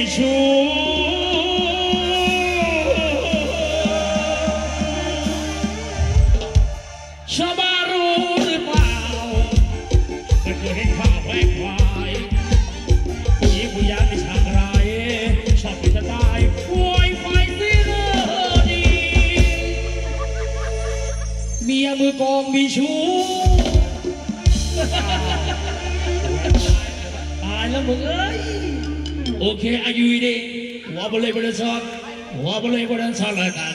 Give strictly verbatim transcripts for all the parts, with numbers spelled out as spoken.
ชู้ชาวบ้านรู้หรือเปล่าไม่เคยเห็นข้าวแหวกควายยิ่งผู้ยามไม่ช่างไรชอบจะตายป่วยไฟซีเรียดีเมียมือกองมีชู้ตายแล้วมึงเอ้ยโอเคอายุดีหัวบริเวณสอดหัวบริเวณสอดเลยกัน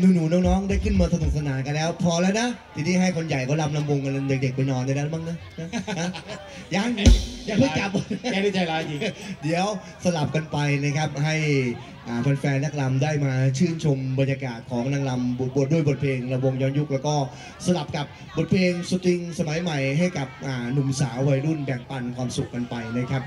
หนูๆน้องๆได้ขึ้นมาสนุกสนานกันแล้วพอแล้วนะทีนี้ให้คนใหญ่ก็รำลำวงกันเด็กๆไปนอนได้แล้วบ้างนะยังอย่าเพิ่งจับแกนี่ใจร้ายจริงเดี๋ยวสลับกันไปนะครับให้แฟนๆนักรำได้มาชื่นชมบรรยากาศของนางรำบทด้วยบทเพลงรำวงย้อนยุคแล้วก็สลับกับบทเพลงสตริงสมัยใหม่ให้กับหนุ่มสาววัยรุ่นแบ่งปันความสุขกันไปนะครับ